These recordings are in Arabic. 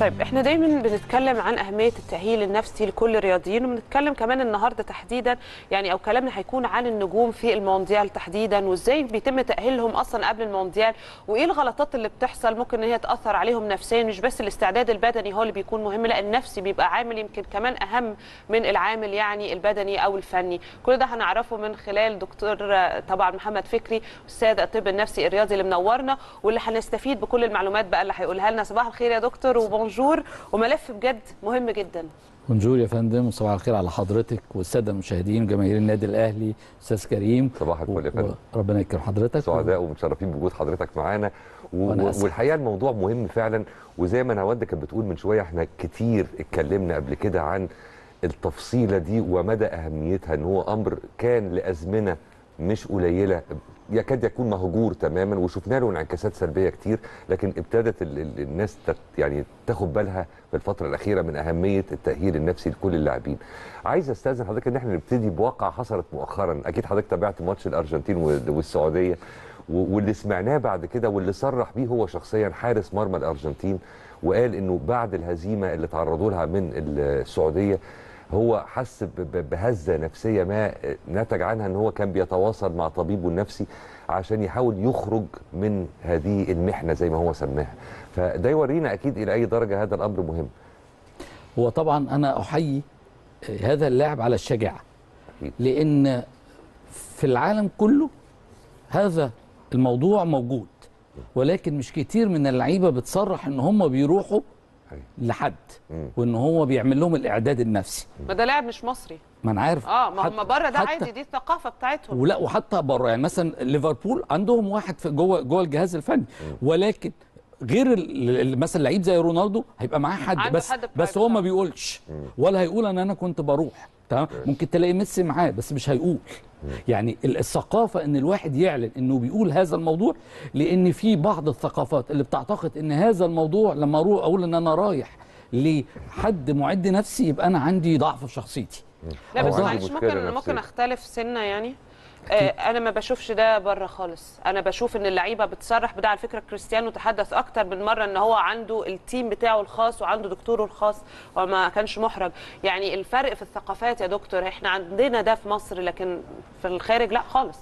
طيب احنا دايما بنتكلم عن اهميه التاهيل النفسي لكل الرياضيين، وبنتكلم كمان النهارده تحديدا يعني او كلامنا هيكون عن النجوم في المونديال تحديدا، وازاي بيتم تاهيلهم اصلا قبل المونديال، وايه الغلطات اللي بتحصل ممكن ان هي تاثر عليهم نفسيا. مش بس الاستعداد البدني هو اللي بيكون مهم، لا النفسي بيبقى عامل يمكن كمان اهم من العامل يعني البدني او الفني. كل ده هنعرفه من خلال دكتور طبعا محمد فكري استاذ الطب النفسي الرياضي اللي منورنا، واللي هنستفيد بكل المعلومات بقى اللي هيقولها لنا. صباح الخير يا دكتور بونجور، وملف بجد مهم جدا. بونجور يا فندم، وصباح الخير على حضرتك والساده المشاهدين جماهير النادي الاهلي. استاذ كريم صباح الفل يا فندم، ربنا يكرم حضرتك، سعداء ومتشرفين بوجود حضرتك معانا. والحقيقه الموضوع مهم فعلا، وزي ما نهاوندة كانت بتقول من شويه احنا كتير اتكلمنا قبل كده عن التفصيله دي ومدى اهميتها، ان هو امر كان لازمنه مش قليله يكاد يكون مهجور تماما، وشفنا له انعكاسات سلبيه كتير، لكن ابتدت الناس يعني تاخد بالها في الفتره الاخيره من اهميه التاهيل النفسي لكل اللاعبين. عايز استاذن حضرتك ان احنا نبتدي بواقعه حصلت مؤخرا، اكيد حضرتك تابعت ماتش الارجنتين والسعوديه، واللي سمعناه بعد كده واللي صرح بيه هو شخصيا حارس مرمى الارجنتين، وقال انه بعد الهزيمه اللي تعرضوا لها من السعوديه هو حس بهزة نفسية ما نتج عنها ان هو كان بيتواصل مع طبيبه النفسي عشان يحاول يخرج من هذه المحنة زي ما هو سماها. فده يورينا اكيد الى اي درجة هذا الامر مهم. هو طبعا انا احيي هذا اللاعب على الشجاعة، لان في العالم كله هذا الموضوع موجود، ولكن مش كتير من اللعيبة بتصرح ان هم بيروحوا لحد وان هو بيعمل لهم الاعداد النفسي. ما ده لاعب مش مصري، ما انا عارف، ما هم بره ده عادي، دي الثقافه بتاعتهم. ولا وحتى بره يعني مثلا ليفربول عندهم واحد في جوه الجهاز الفني، ولكن غير مثلا لعيب زي رونالدو هيبقى معاه حد، بس هو ما بيقولش ولا هيقول انا كنت بروح. تمام، ممكن تلاقي ميسي معاه بس مش هيقول. يعني الثقافه ان الواحد يعلن انه بيقول هذا الموضوع، لان في بعض الثقافات اللي بتعتقد ان هذا الموضوع لما اروح اقول ان انا رايح لحد معد نفسي يبقى انا عندي ضعف في شخصيتي. لا بس معلش ممكن اختلف سنه يعني. انا ما بشوفش ده بره خالص، انا بشوف ان اللعيبه بتصرح بده. على فكره كريستيانو تحدث اكتر من مره ان هو عنده التيم بتاعه الخاص وعنده دكتوره الخاص وما كانش محرج. يعني الفرق في الثقافات يا دكتور، احنا عندنا ده في مصر لكن في الخارج لا خالص.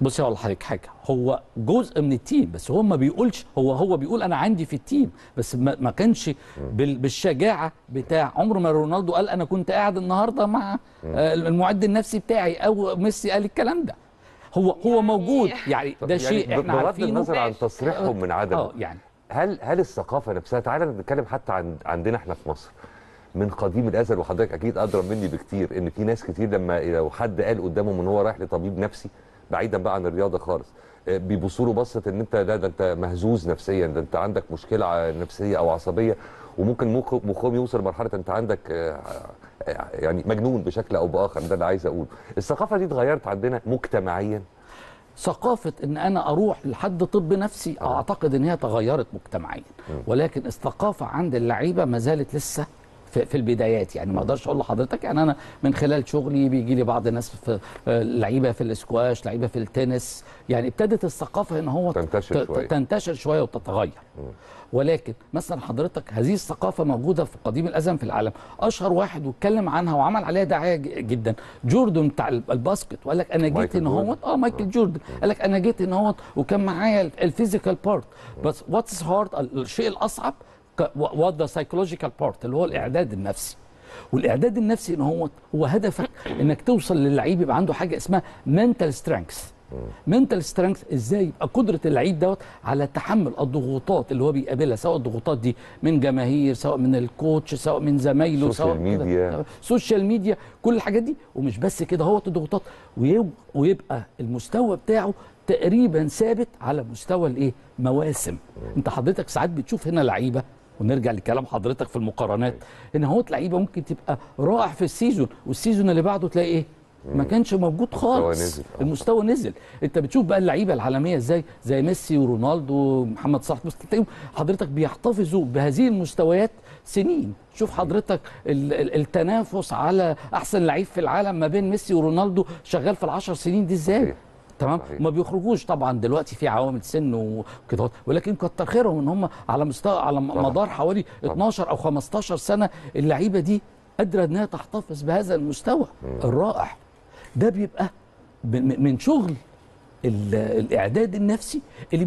بصي هقول لحضرتك حاجه، هو جزء من التيم بس هو ما بيقولش، هو بيقول انا عندي في التيم بس ما كانش بالشجاعه بتاع عمر ما رونالدو قال انا كنت قاعد النهارده مع المعد النفسي بتاعي، او ميسي قال الكلام ده. هو موجود يعني، ده شيء احنا عارفينه بغض النظر عن تصريحهم من عدمه. يعني هل الثقافه نفسها، تعالى نتكلم حتى عندنا احنا في مصر من قديم الازل، وحضرتك اكيد ادرى مني بكتير، ان في ناس كتير لما لو حد قال قدامهم ان هو رايح لطبيب نفسي بعيدا بقى عن الرياضه خالص بيبصوا له بصه ان انت ده انت مهزوز نفسيا، ده انت عندك مشكله نفسيه او عصبيه، وممكن مخهم يوصل لمرحله انت عندك يعني مجنون بشكل او باخر. ده اللي عايز اقوله، الثقافه دي اتغيرت عندنا مجتمعيا. ثقافه ان انا اروح لحد طب نفسي اعتقد ان هي تغيرت مجتمعيا، ولكن الثقافه عند اللعيبه ما زالت لسه في البدايات. يعني ما اقدرش اقول لحضرتك، يعني انا من خلال شغلي بيجي لي بعض الناس في لعيبه في الاسكواش، لعيبه في التنس، يعني ابتدت الثقافه ان هو تنتشر شويه وتتغير. ولكن مثلا حضرتك هذه الثقافه موجوده في قديم الازل في العالم، اشهر واحد واتكلم عنها وعمل عليها دعايه جدا جوردن بتاع الباسكت، وقال لك انا جيت ان هو مايكل جوردن، قال لك انا جيت ان هو وكان معايا الفيزيكال بارت بس واتس هارد، الشيء الاصعب وذا سايكولوجيكال بارت اللي هو الاعداد النفسي. والاعداد النفسي ان هو هدفك انك توصل للعيب يبقى عنده حاجه اسمها منتال سترينكس. منتال سترينكس ازاي؟ يبقى قدره اللعيب على تحمل الضغوطات اللي هو بيقابلها، سواء الضغوطات دي من جماهير، سواء من الكوتش، سواء من زمايله، سواء من السوشيال ميديا، كل الحاجات دي. ومش بس كده الضغوطات، ويبقى المستوى بتاعه تقريبا ثابت على مستوى الايه؟ مواسم. انت حضرتك ساعات بتشوف هنا لعيبه، ونرجع لكلام حضرتك في المقارنات، ان لعيبه ممكن تبقى رائع في السيزون والسيزون اللي بعده تلاقي ايه؟ ما كانش موجود خالص، المستوى نزل. انت بتشوف بقى اللعيبه العالميه ازاي، زي ميسي ورونالدو ومحمد صلاح، حضرتك بيحتفظوا بهذه المستويات سنين. شوف حضرتك التنافس على احسن لعيب في العالم ما بين ميسي ورونالدو شغال في ال10 سنين دي ازاي؟ تمام، وما بيخرجوش طبعا دلوقتي في عوامل سن وكده، ولكن كتر خيرهم ان هم على مستوى على مدار حوالي 12 او 15 سنه اللعيبه دي قادره انها تحتفظ بهذا المستوى الرائع. ده بيبقى من شغل الاعداد النفسي اللي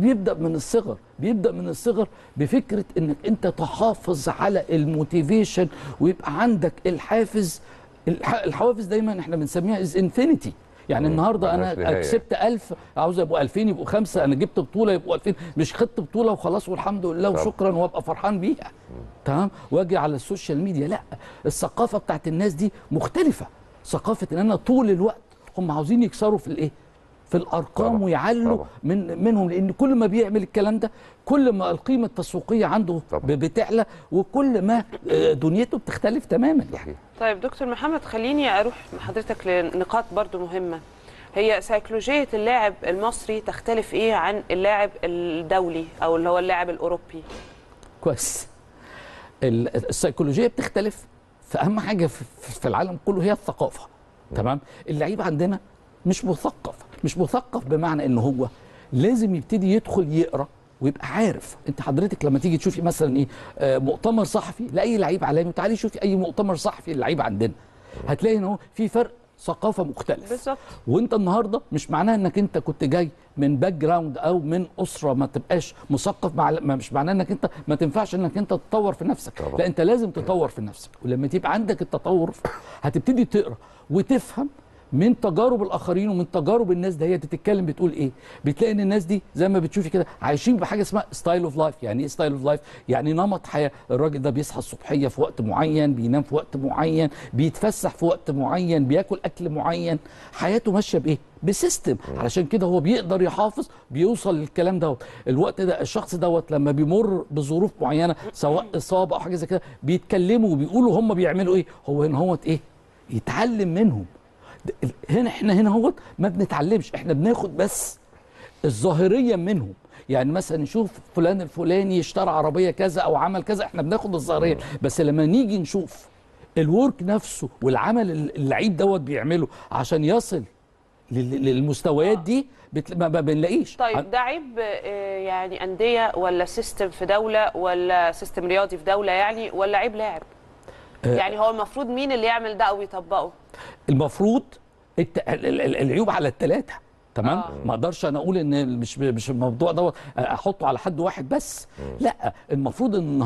بيبدا من الصغر، بفكره انك انت تحافظ على الموتيفيشن، ويبقى عندك الحافز. الحوافز دايما احنا بنسميها از انفينيتي، يعني النهارده انا كسبت 1000 عاوز ابقوا 2000 يبقوا 5، انا جبت بطوله يبقوا 2000، مش خدت بطوله وخلاص والحمد لله وشكرا وابقى فرحان بيها، تمام، واجي على السوشيال ميديا. لا، الثقافه بتاعت الناس دي مختلفه، ثقافه ان انا طول الوقت هم عاوزين يكسروا في الايه؟ في الارقام. طبعا. ويعلوا طبعا. منهم، لان كل ما بيعمل الكلام ده كل ما القيمه التسويقيه عنده طبعا. بتعلى، وكل ما دنيته بتختلف تماما يعني. طيب دكتور محمد، خليني اروح مع حضرتك لنقاط برضو مهمه، هي سيكولوجيه اللاعب المصري تختلف ايه عن اللاعب الدولي او اللي هو اللاعب الاوروبي؟ كويس. السيكولوجيه بتختلف في اهم حاجه في العالم كله، هي الثقافه. تمام. اللعيب عندنا مش مثقف، بمعنى ان هو لازم يبتدي يدخل يقرا ويبقى عارف. انت حضرتك لما تيجي تشوفي مثلا ايه مؤتمر صحفي لاي لعيب عالمي، وتعالي شوفي اي مؤتمر صحفي للعيب عندنا، هتلاقي ان هو في فرق ثقافه مختلف. بالظبط. وانت النهارده مش معناها انك انت كنت جاي من باك جراوند او من اسره ما تبقاش مثقف، مش معناه انك انت ما تنفعش انك انت تطور في نفسك. طبعا. لا، انت لازم تطور في نفسك، ولما تبقى عندك التطور هتبتدي تقرا وتفهم من تجارب الاخرين ومن تجارب الناس. ده هي تتكلم بتقول ايه، بتلاقي ان الناس دي زي ما بتشوفي كده عايشين بحاجه اسمها ستايل اوف لايف. يعني ايه ستايل اوف لايف؟ يعني نمط حياه. الراجل ده بيصحى الصبحيه في وقت معين، بينام في وقت معين، بيتفسح في وقت معين، بياكل اكل معين، حياته ماشيه بايه؟ بسيستم. علشان كده هو بيقدر يحافظ، بيوصل للكلام دوت. الوقت ده الشخص دوت لما بيمر بظروف معينه سواء اصابه او حاجه زي كده، بيتكلموا وبيقولوا هم بيعملوا ايه، هو هنا هوت ايه؟ يتعلم منهم. هنا احنا هنا هوت ما بنتعلمش، احنا بناخد بس الظاهريا منهم. يعني مثلا نشوف فلان الفلاني اشترى عربيه كذا او عمل كذا، احنا بناخد الظاهريا بس. لما نيجي نشوف الورك نفسه والعمل اللعيب دوت بيعمله عشان يصل للمستويات دي ما بنلاقيش. طيب ده عيب يعني انديه، ولا سيستم في دوله، ولا سيستم رياضي في دوله يعني، ولا عيب لاعب؟ يعني هو المفروض مين اللي يعمل ده او يطبقه؟ المفروض العيوب على الثلاثه. تمام. ما اقدرش انا اقول ان مش الموضوع دوت احطه على حد واحد بس. لا، المفروض ان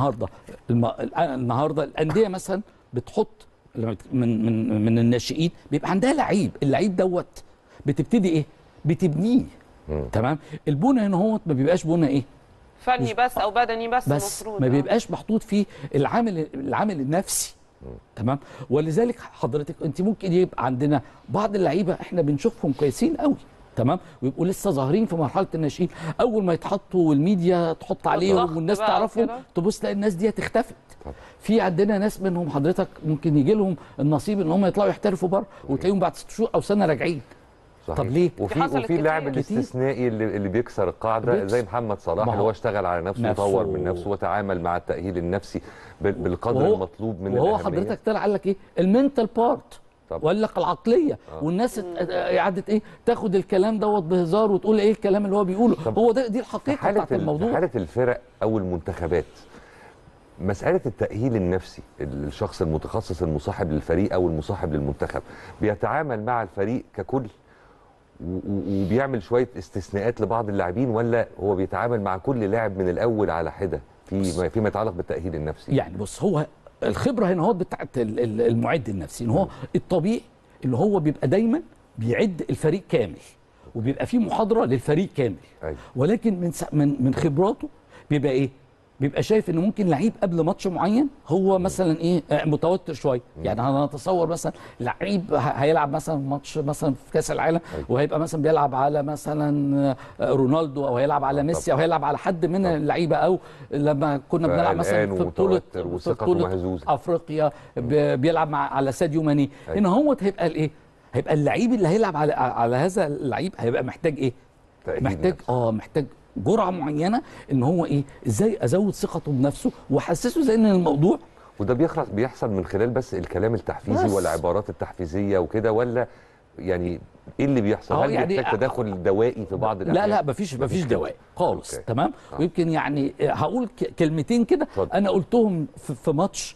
النهارده الانديه مثلا بتحط من من من الناشئين، بيبقى عندها لعيب، اللعيب دوت بتبتدي ايه؟ بتبنيه. تمام. البنى هنا هو ما بيبقاش بنى ايه؟ فني بس او بدني بس، المفروض ما بيبقاش محطوط فيه العامل النفسي. تمام. ولذلك حضرتك انت ممكن يبقى عندنا بعض اللعيبه احنا بنشوفهم كويسين قوي، تمام، ويبقوا لسه ظاهرين في مرحله الناشئين، اول ما يتحطوا والميديا تحط عليهم والناس تعرفهم، تبص تلاقي الناس دي اختفت. في عندنا ناس منهم حضرتك ممكن يجي لهم النصيب ان هم يطلعوا يحترفوا بره، وتلاقيهم بعد 6 شهور او سنه راجعين. صحيح. طب ليه؟ وفي اللاعب الاستثنائي اللي بيكسر القاعده زي محمد صلاح، اللي هو اشتغل على نفسه وطور من نفسه وتعامل مع التاهيل النفسي بالقدر المطلوب من وهو الأهمية. حضرتك طلع قال لك ايه؟ المنتال بارت، وقال لك العقليه. والناس قعدت ايه؟ تاخد الكلام دوت بهزار وتقول ايه الكلام اللي هو بيقوله. هو ده دي الحقيقه بتاعت الموضوع. حاله الفرق او المنتخبات، مسألة التأهيل النفسي، الشخص المتخصص المصاحب للفريق او المصاحب للمنتخب بيتعامل مع الفريق ككل وبيعمل شويه استثناءات لبعض اللاعبين، ولا هو بيتعامل مع كل لاعب من الاول على حده فيما يتعلق بالتاهيل النفسي؟ يعني بص، هو الخبره هنا اهوت بتاعت المعد النفسي، ان هو الطبيعي اللي هو بيبقى دايما بيعد الفريق كامل، وبيبقى فيه محاضره للفريق كامل. أيوة. ولكن من خبراته بيبقى ايه؟ بيبقى شايف ان ممكن لعيب قبل ماتش معين هو مثلا ايه متوتر شويه. يعني انا اتصور مثلا لعيب هيلعب مثلا ماتش مثلا في كاس العالم، وهيبقى مثلا بيلعب على مثلا رونالدو، او هيلعب على ميسي، او هيلعب على حد من اللعيبه، او لما كنا بنلعب مثلا في بطوله افريقيا بيلعب على ساديو ماني. ان هو هيبقى الايه؟ هيبقى اللعيب اللي هيلعب على هذا اللعيب هيبقى محتاج ايه؟ محتاج جرعه معينه ان هو ايه؟ ازاي ازود ثقته بنفسه واحسسه زي ان الموضوع. وده بيحصل من خلال بس الكلام التحفيزي والعبارات التحفيزيه وكده، ولا يعني ايه اللي بيحصل؟ هل يعني محتاج تدخل دوائي في بعض الأحيان؟ لا مفيش دوائي خالص. أوكي. تمام. ويمكن يعني هقول كلمتين كده انا قلتهم في ماتش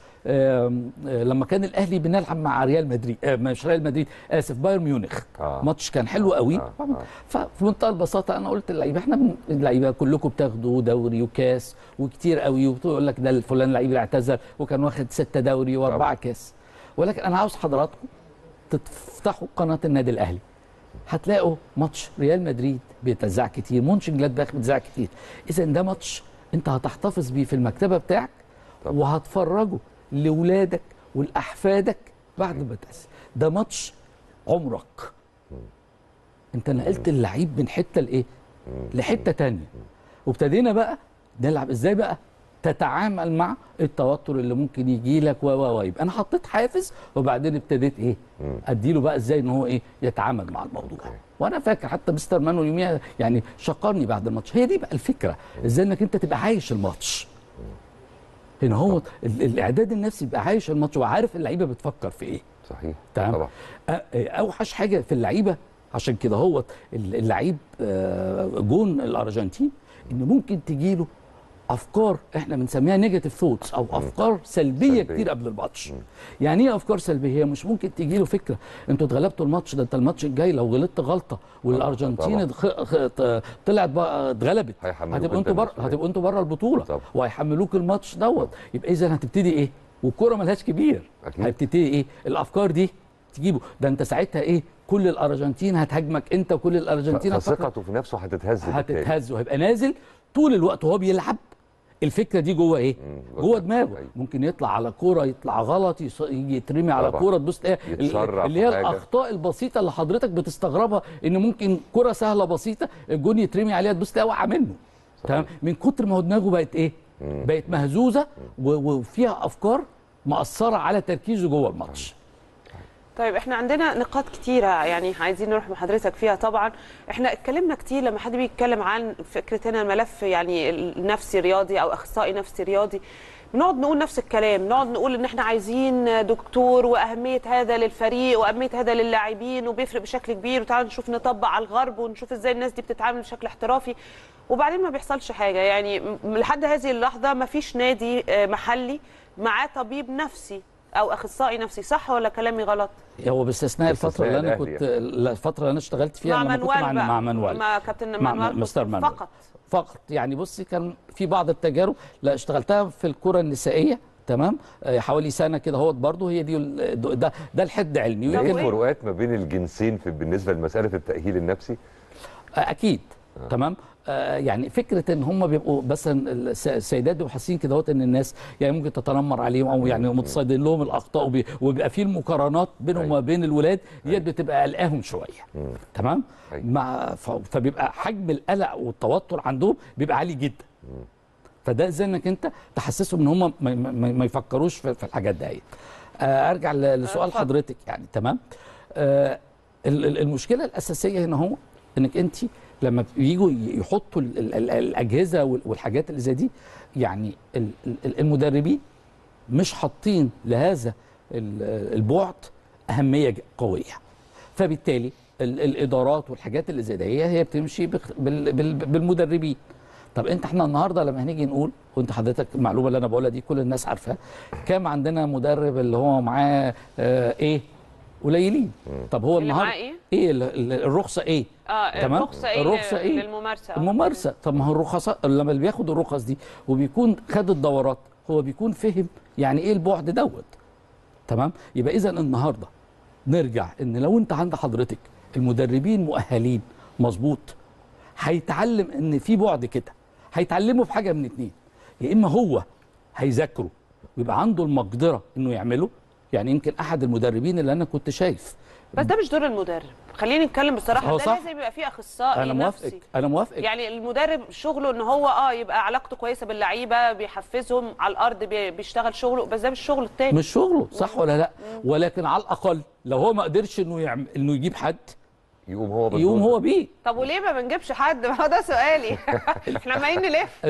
لما كان الاهلي بنلعب مع ريال مدريد، مش ريال مدريد، اسف، بايرن ميونخ. ماتش كان حلو قوي. ففي منتهى البساطه انا قلت للعيبه، احنا اللعيبه كلكم بتاخدوا دوري وكاس وكتير قوي، ويقول لك ده فلان لعيب اعتزل وكان واخد 6 دوري و4 كاس، ولكن انا عاوز حضراتكم تفتحوا قناه النادي الاهلي هتلاقوا ماتش ريال مدريد بيتذاع كتير، مونشن جلادباخ بيتذاع كتير. اذا ده ماتش انت هتحتفظ بيه في المكتبه بتاعك وهتفرجه لاولادك ولاحفادك بعد ما تأسس. ده ماتش عمرك. انت نقلت اللعيب من حته لايه؟ لحته ثانيه. وابتدينا بقى نلعب ازاي بقى؟ تتعامل مع التوتر اللي ممكن يجي لك يبقى انا حطيت حافز، وبعدين ابتديت ايه؟ اديله بقى ازاي ان هو ايه؟ يتعامل مع الموضوع. وانا فاكر حتى مستر مانويل يوميها يعني شكرني بعد الماتش. هي دي بقى الفكره، ازاي انك انت تبقى عايش الماتش. هنا هو الاعداد النفسي يبقى عايش الماتش وعارف اللعيبه بتفكر في ايه. صحيح. تمام. طبعا. اوحش حاجه في اللعيبه، عشان كده هو اللعيب جون الارجنتين ان ممكن تجي له افكار احنا بنسميها نيجاتيف ثوتس او افكار سلبيه كتير قبل الماتش. يعني ايه افكار سلبيه؟ هي مش ممكن تيجي له فكره انتوا اتغلبتوا الماتش ده، انت الماتش الجاي لو غلطت غلطه والارجنتين طلعت بقى اتغلبت هتبقوا انتوا بره البطوله وهيحملوك الماتش دوت. يبقى اذا هتبتدي ايه؟ والكوره ملهاش كبير. هتبتدي ايه؟ الافكار دي تجيبه. ده انت ساعتها ايه؟ كل الارجنتين هتهاجمك انت، وكل الارجنتين ثقته في نفسه هتتهز وهيبقى نازل طول الوقت وهو بيلعب. الفكره دي جوه ايه؟ جوه دماغه. ممكن يطلع على كوره، يطلع غلط، يجي يترمي على كوره، تبص ايه اللي هي الاخطاء البسيطه اللي حضرتك بتستغربها، ان ممكن كوره سهله بسيطه الجون يترمي عليها تبص تلاقيها واقعه منه. تمام. من كتر ما هو دماغه بقت ايه؟ بقت مهزوزه وفيها افكار مأثره على تركيزه جوه الماتش. طيب احنا عندنا نقاط كتيرة يعني عايزين نروح مع حضرتك فيها. طبعا احنا اتكلمنا كتير لما حد بيتكلم عن فكرة هنا الملف يعني النفسي رياضي او اخصائي نفسي رياضي، بنقعد نقول نفس الكلام، نقعد نقول ان احنا عايزين دكتور واهمية هذا للفريق واهمية هذا للاعبين وبيفرق بشكل كبير، وتعالوا نشوف نطبق على الغرب ونشوف ازاي الناس دي بتتعامل بشكل احترافي، وبعدين ما بيحصلش حاجة. يعني لحد هذه اللحظة ما فيش نادي محلي معاه طبيب نفسي او اخصائي نفسي، صح ولا كلامي غلط؟ هو باستثناء الفتره اللي انا كنت الفتره اللي انا اشتغلت فيها مع مانويل، مع كابتن مانويل فقط. يعني بصي كان في بعض التجارب لا اشتغلتها في الكره النسائيه، تمام، حوالي سنه كده اهوت، برضه هي دي ده الحد علمي. لقيت فروقات ما بين الجنسين في بالنسبه لمساله التاهيل النفسي؟ اكيد. تمام. يعني فكره ان هم بيبقوا مثلا السيدات بيبقوا حاسين كده اهوت ان الناس يعني ممكن تتنمر عليهم او يعني متصيدين لهم الاخطاء، وبيبقى في المقارنات بينهم وما بين الولاد ديت بتبقى قلقاهم شويه. تمام. مع فبيبقى حجم القلق والتوتر عندهم بيبقى عالي جدا. فده ازاي انك انت تحسسهم ان هم ما يفكروش في الحاجات ديت. ارجع لسؤال حضرتك يعني. تمام. المشكله الاساسيه هنا هو انك انت لما بييجوا يحطوا الاجهزه والحاجات اللي زي دي، يعني المدربين مش حاطين لهذا البعد اهميه قويه، فبالتالي الادارات والحاجات اللي زي دي هي بتمشي بالمدربين. طب انت احنا النهارده لما هنيجي نقول، وانت حضرتك المعلومه اللي انا بقولها دي كل الناس عارفاها، كام عندنا مدرب اللي هو معاه ايه؟ قليلين. طب هو النهارده ايه الرخصه ايه؟ تمام. الرخصه ايه؟ للممارسه. الممارسه. طب ما هو الرخصاء لما اللي بياخد الرخص دي وبيكون خد الدورات هو بيكون فهم يعني ايه البعد دوت. تمام. يبقى اذا النهارده نرجع ان لو انت عند حضرتك المدربين مؤهلين مظبوط، هيتعلم ان في بعد كده، هيتعلمه في حاجه من اتنين، يا اما هو هيذاكره ويبقى عنده المقدره انه يعمله. يعني يمكن احد المدربين اللي انا كنت شايف، بس ده مش دور المدرب، خليني نتكلم بصراحه، ده لازم يبقى فيه اخصائي نفسي. انا موافقك. يعني المدرب شغله ان هو يبقى علاقته كويسه باللعيبه، بيحفزهم على الارض، بيشتغل شغله، بس ده مش شغله التاني، مش شغله، صح ولا لا؟ ولكن على الاقل لو هو ما قدرش انه يجيب حد يقوم هو بيه. طب وليه ما بنجيبش حد؟ ما هو ده سؤالي. احنا مايلين نلف.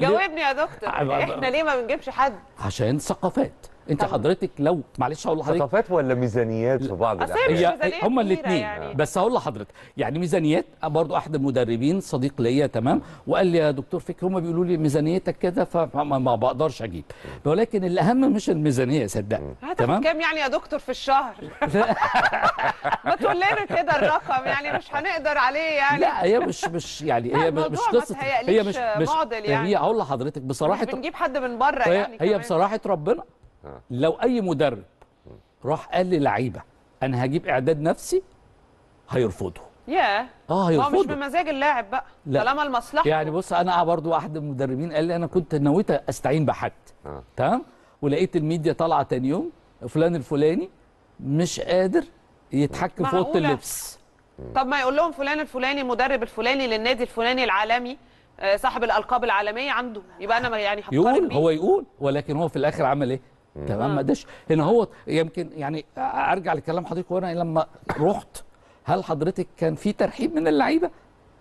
جاوبني يا دكتور، احنا ليه ما بنجيبش حد؟ عشان ثقافات. انت حضرتك لو معلش هقول لحضرتك ثقافات ولا ميزانيات في بعض الاحيان، هما الاثنين يعني. بس هقول لحضرتك يعني ميزانيات، برضو احد المدربين صديق ليا تمام وقال لي يا دكتور فكري هما بيقولوا لي ميزانيتك كده فما بقدرش اجيب، ولكن الاهم مش الميزانيه صدقني. تمام كام يعني يا دكتور في الشهر؟ ما تقول لنا كده الرقم يعني مش هنقدر عليه يعني. لا هي مش يعني هي مش قصه، هي مش معضل يعني. هي هقول لحضرتك بصراحه بنجيب حد من بره يعني، هي بصراحه ربنا لو اي مدرب راح قال للعيبه انا هجيب اعداد نفسي هيرفضوا. ياه هيرفضوا، هو مش بمزاج اللاعب بقى طالما المصلحه يعني. بص انا برضو احد المدربين قال لي انا كنت نويت استعين بحد تمام، ولقيت الميديا طالعه تاني يوم فلان الفلاني مش قادر يتحكم في اوضه اللبس. طب ما يقول لهم فلان الفلاني مدرب الفلاني للنادي الفلاني العالمي صاحب الالقاب العالميه عنده، يبقى انا يعني هقارن بيه. هو يقول، ولكن هو في الاخر عمل ايه؟ تمام ما قدرش. هنا هو يمكن يعني ارجع لكلام حضرتك، وانا لما رحت هل حضرتك كان في ترحيب من اللعيبه؟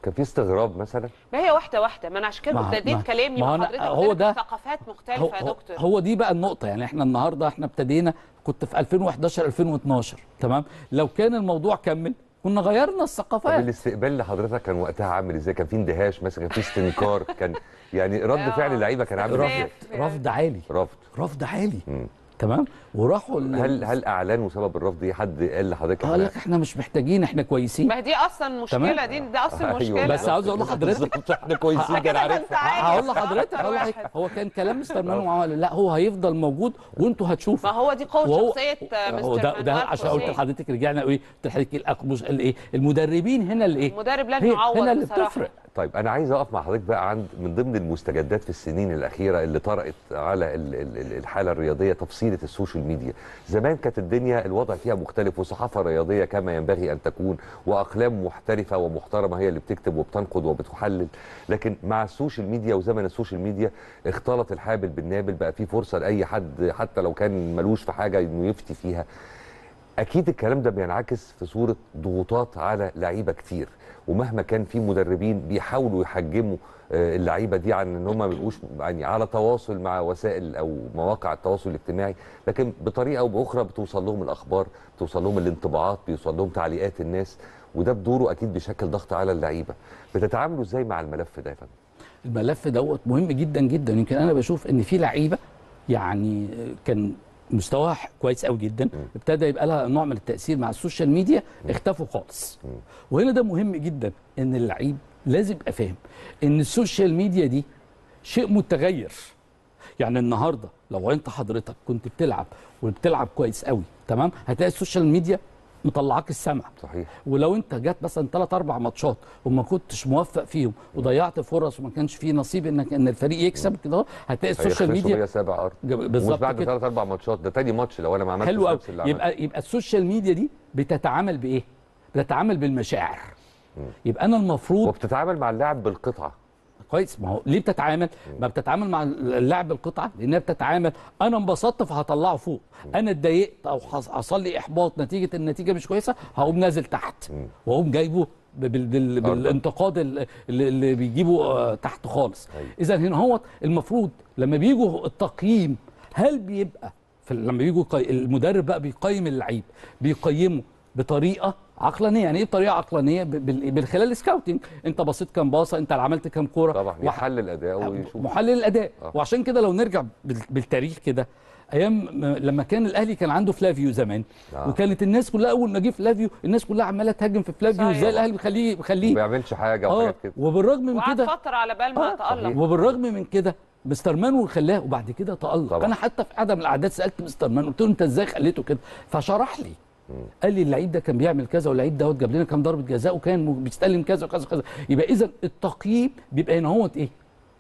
كان في استغراب مثلا؟ ما هي واحده واحده، ما انا عشان كده ابتديت كلامي مع حضرتك هو ده ثقافات مختلفه يا دكتور. هو دي بقى النقطه يعني. احنا النهارده احنا ابتدينا كنت في 2011 2012 تمام، لو كان الموضوع كمل كنا غيرنا الثقافات. طب الاستقبال اللي حضرتك كان وقتها عامل ازاي؟ كان في اندهاش مثلا، كان في استنكار، كان يعني رد فعل اللعيبه كان عامل ازاي؟ رفض عالي، رفض عالي تمام. وراحوا هل اعلنوا سبب الرفض دي؟ حد قال لحضرتك قال لك احنا مش محتاجين احنا كويسين؟ ما دي اصلا مشكله، دي اصلا مشكله. بس عاوز اقول لحضرتك احنا كويسين ده انا عارف. هقول لحضرتك هو كان كلام مستر مانويل وعمل لا هو هيفضل موجود وانتوا هتشوفوا. ما هو دي قوه شخصيه مستر مانويل. ده عشان قلت لحضرتك رجعنا ايه؟ قلت لحضرتك الايه؟ المدربين هنا اللي ايه؟ المدرب لن يعوض هنا اللي بتفرق. طيب انا عايز اقف مع حضرتك بقى عند من ضمن المستجدات في السنين الاخيره اللي طرأت على الحاله الرياضيه، تفصيله السوشيال ميديا. زمان كانت الدنيا الوضع فيها مختلف، وصحافه رياضيه كما ينبغي ان تكون، واقلام محترفه ومحترمه هي اللي بتكتب وبتنقد وبتحلل. لكن مع السوشيال ميديا وزمن السوشيال ميديا اختلط الحابل بالنابل، بقى في فرصه لاي حد حتى لو كان ملوش في حاجه انه يفتي فيها. اكيد الكلام ده بينعكس في صوره ضغوطات على لعيبه كتير، ومهما كان في مدربين بيحاولوا يحجموا اللعيبه دي عن ان هم ما يبقوش يعني على تواصل مع وسائل او مواقع التواصل الاجتماعي، لكن بطريقه او باخرى بتوصل لهم الاخبار، بتوصل لهم الانطباعات، بيوصل لهم تعليقات الناس، وده بدوره اكيد بيشكل ضغط على اللعيبه. بتتعاملوا ازاي مع الملف ده يا فندم؟ الملف دوت مهم جدا جدا. يمكن انا بشوف ان في لعيبه يعني كان مستواها كويس قوي جدا، ابتدى يبقى لها نوع من التأثير مع السوشيال ميديا، اختفوا خالص. وهنا ده مهم جدا ان اللعيب لازم يبقى فاهم ان السوشيال ميديا دي شيء متغير. يعني النهارده لو انت حضرتك كنت بتلعب وبتلعب كويس قوي تمام، هتلاقي السوشيال ميديا مطلعاك السمع. صحيح. ولو انت جات مثلا 3-4 ماتشات وما كنتش موفق فيهم وضيعت فرص وما كانش فيه نصيب انك ان الفريق يكسب كده، هتلاقي السوشيال ميديا بالظبط بعد 3-4 ماتشات. ده تاني ماتش لو انا ما عملتش نفس اللي عملته. يبقى السوشيال ميديا دي بتتعامل بايه؟ بتتعامل بالمشاعر. يبقى انا المفروض وبتتعامل مع اللاعب بالقطعه. كويس. ما هو ليه بتتعامل؟ ما بتتعامل مع اللاعب بالقطعه لانها بتتعامل انا انبسطت فهطلعه فوق، انا اتضايقت او حصل لي احباط نتيجه النتيجه مش كويسه هقوم نازل تحت واقوم جايبه بالانتقاد اللي بيجيبه تحت خالص. اذا هنا هو المفروض لما بيجوا التقييم هل بيبقى لما بيجوا المدرب بقى بيقيم اللعيب بيقيمه بطريقه عقلانيه. يعني ايه طريقه عقلانيه؟ بالخلال السكاوتنج، انت بصيت كام باصه، انت عملت كام كوره طبعا، محلل الاداء ويشوف محلل الاداء. وعشان كده لو نرجع بالتاريخ كده ايام لما كان الاهلي كان عنده فلافيو زمان وكانت الناس كلها اول ما جه فلافيو الناس كلها عماله تهاجم في فلافيو ازاي الاهلي بيخليه ما بيعملش حاجه وحاجات كده. وبالرغم من كده قعد فتره على بال ما يتالق. وبالرغم من كده مستر مانويل خلاه وبعد كده تالق. انا حتى في قعده من القعدات سالت مستر مانويل قلت له انت ازاي خليته كده؟ فشرح لي قال لي اللعيب ده كان بيعمل كذا واللعيب دوت جاب لنا كام ضربه جزاء وكان بيستلم كذا وكذا وكذا. يبقى اذا التقييم بيبقى هنا هو ايه؟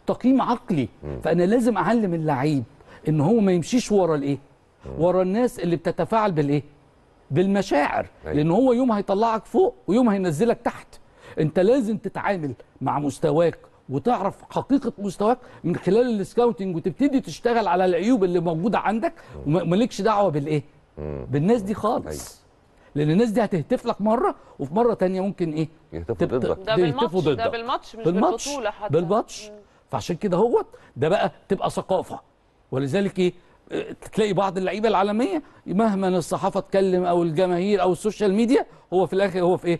تقييم عقلي. فانا لازم اعلم اللعيب ان هو ما يمشيش ورا الايه؟ ورا الناس اللي بتتفاعل بالايه؟ بالمشاعر. لان هو يوم هيطلعك فوق ويوم هينزلك تحت. انت لازم تتعامل مع مستواك وتعرف حقيقه مستواك من خلال السكاوتنج وتبتدي تشتغل على العيوب اللي موجوده عندك ومالكش دعوه بالايه؟ بالناس دي خالص. لأن الناس دي هتهتف لك مرة وفي مرة تانية ممكن إيه؟ يهتفوا ضدك. ده بالماتش، ده بالماتش مش بالبطولة حتى. بالماتش. فعشان كده هوت ده بقى تبقى ثقافة. ولذلك إيه؟ تلاقي بعض اللعيبه العالميه مهما الصحافه تكلم او الجماهير او السوشيال ميديا هو في الاخر هو في ايه؟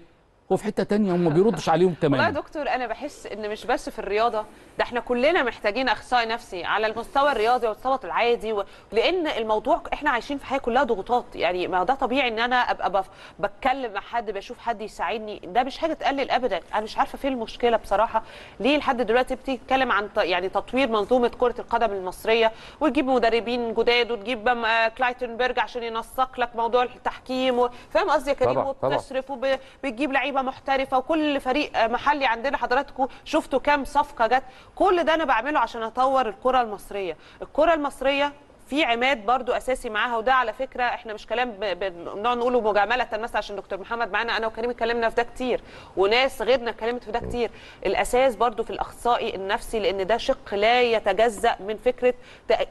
هو في حته ثانيه هم ما بيردش عليهم تماما. والله يا دكتور انا بحس ان مش بس في الرياضه، ده احنا كلنا محتاجين اخصائي نفسي على المستوى الرياضي والمستوى العادي لان الموضوع احنا عايشين في حياه كلها ضغوطات، يعني ما ده طبيعي ان انا ابقى بتكلم مع حد بشوف حد يساعدني، ده مش حاجه تقلل ابدا. انا مش عارفه فين المشكله بصراحه، ليه لحد دلوقتي بتتكلم عن يعني تطوير منظومه كره القدم المصريه وتجيب مدربين جداد وتجيب كلايتنبرج عشان ينسق لك موضوع التحكيم، فاهم قصدي يا كريم؟ وبتصرف وبتجيب لعيبه محترفه وكل فريق محلي عندنا حضراتكم شفتوا كام صفقه جت، كل ده انا بعمله عشان اطور الكره المصريه. الكره المصريه في عماد برضو اساسي معاها، وده على فكره احنا مش كلام بنقعد نقوله مجامله مثلا عشان دكتور محمد معانا، انا وكريم اتكلمنا في ده كتير وناس غيرنا اتكلمت في ده كتير. الاساس برضو في الاخصائي النفسي لان ده شق لا يتجزأ من فكره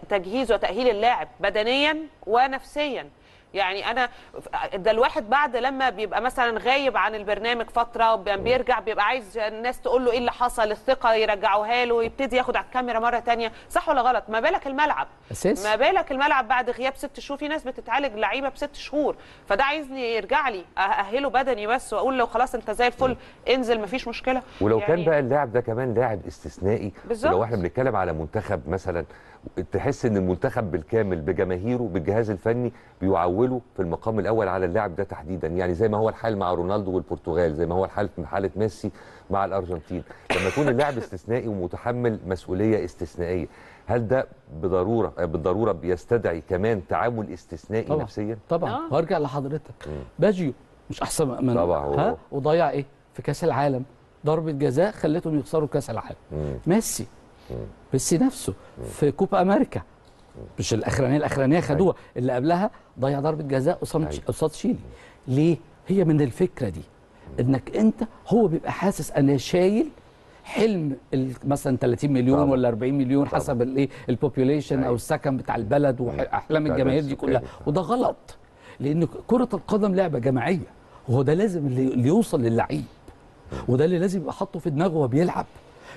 تجهيز وتاهيل اللاعب بدنيا ونفسيا. يعني انا ده الواحد بعد لما بيبقى مثلا غايب عن البرنامج فتره بيرجع بيبقى عايز الناس تقول له ايه اللي حصل، الثقه يرجعوها له، يبتدي ياخد على الكاميرا مره ثانيه، صح ولا غلط؟ ما بالك الملعب، ما بالك الملعب بعد غياب 6 شهور، في ناس بتتعالج لعيبه ب6 شهور، فده عايزني يرجع لي ااهله بدني بس واقول له خلاص انت زي الفل انزل ما فيش مشكله. ولو يعني كان بقى اللاعب ده كمان لاعب استثنائي، لو احنا بنتكلم على منتخب مثلا تحس ان المنتخب بالكامل بجماهيره بالجهاز الفني بيعوله في المقام الاول على اللاعب ده تحديدا، يعني زي ما هو الحال مع رونالدو والبرتغال، زي ما هو الحال في حاله ميسي مع الارجنتين. لما يكون اللاعب استثنائي ومتحمل مسؤوليه استثنائيه، هل ده بالضروره بيستدعي كمان تعامل استثنائي طبعًا نفسيا؟ طبعا. وارجع لحضرتك باجيو مش احسن من ها وضيع ايه في كاس العالم، ضربه جزاء خلتهم يخسروا كاس العالم. ميسي نفسه في كوبا أمريكا مش الأخرانية خدوها، اللي قبلها ضيع ضربة جزاء قصاد تشيلي. ليه؟ هي من الفكرة دي إنك أنت هو بيبقى حاسس أنا شايل حلم مثلا 30 مليون طبعا ولا 40 مليون طبعا حسب الإيه البوبيوليشن أو السكن بتاع البلد وأحلام الجماهير دي كلها، وده غلط لأن كرة القدم لعبة جماعية وهو ده لازم اللي يوصل للعيب وده اللي لازم يبقى حاطه في دماغه وهو بيلعب.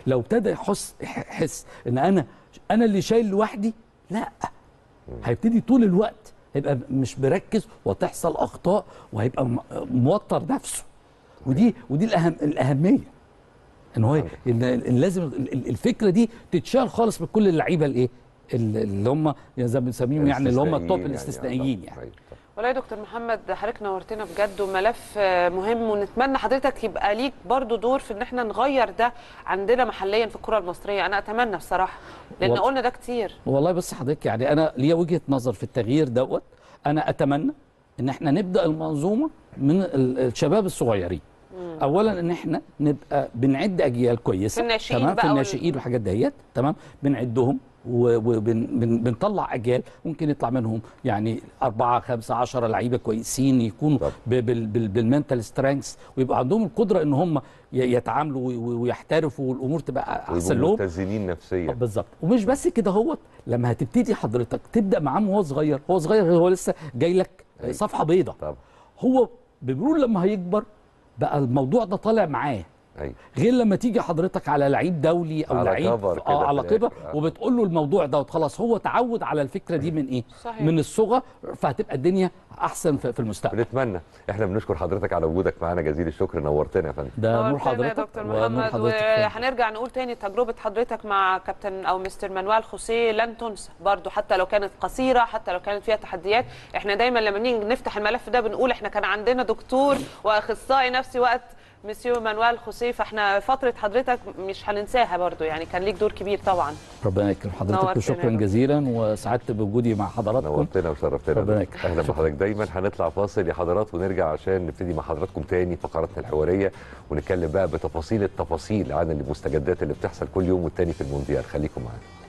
لو ابتدى يحس ان انا اللي شايل لوحدي، لا هيبتدي طول الوقت هيبقى مش مركز وتحصل اخطاء وهيبقى موتر نفسه. ودي الاهميه ان هو لازم الفكره دي تتشال خالص من كل اللعيبه الايه اللي هم زي ما بنسميهم يعني اللي هم التوب الاستثنائيين يعني. والله يا دكتور محمد حضرتك نورتنا بجد وملف مهم، ونتمنى حضرتك يبقى ليك برضو دور في ان احنا نغير ده عندنا محليا في الكره المصريه، انا اتمنى بصراحه لان قلنا ده كتير. والله بس حضرتك يعني انا ليا وجهه نظر في التغيير دوت، انا اتمنى ان احنا نبدا المنظومه من الشباب الصغيرين. اولا ان احنا نبقى بنعد اجيال كويسه تمام في الناشئين والحاجات دهيت تمام، بنعدهم وبنطلع اجيال ممكن يطلع منهم يعني 4 5 10 لعيبه كويسين يكونوا بالمنتال سترينجز ويبقى عندهم القدره ان هم يتعاملوا ويحترفوا والامور تبقى احسن لهم متزنين نفسيا. بالظبط. ومش بس كده هو لما هتبتدي حضرتك تبدا معاه وهو صغير، هو صغير هو لسه جاي لك صفحه بيضاء. هو بيقول لما هيكبر بقى الموضوع ده طالع معاه. غير لما تيجي حضرتك على لعيب دولي او لعيب على كبر وبتقول له الموضوع ده خلاص هو تعود على الفكره دي من ايه؟ صحيح. من الصغر، فهتبقى الدنيا احسن في المستقبل. بنتمنى. احنا بنشكر حضرتك على وجودك معانا جزيل الشكر، نورتنا يا فندم. ده نور حضرتك يا دكتور محمد. وهنرجع نقول تاني تجربه حضرتك مع كابتن او مستر مانويل خوسيه لن تنسى برضو، حتى لو كانت قصيره حتى لو كانت فيها تحديات. احنا دايما لما نيجي نفتح الملف ده بنقول احنا كان عندنا دكتور واخصائي نفسي وقت مسيو مانويل خوسيه، فاحنا فتره حضرتك مش هننساها برضو، يعني كان ليك دور كبير طبعا. ربنا يكرم حضرتك وشكرا جزيلا وسعدت بوجودي مع حضراتكم. نورتنا وشرفتنا. ربنا يكرم. اهلا بحضرتك دايما. هنطلع فاصل يا حضرات ونرجع عشان نبتدي مع حضراتكم تاني فقراتنا الحواريه ونتكلم بقى بتفاصيل التفاصيل عن المستجدات اللي بتحصل كل يوم والتاني في المونديال. خليكم معانا.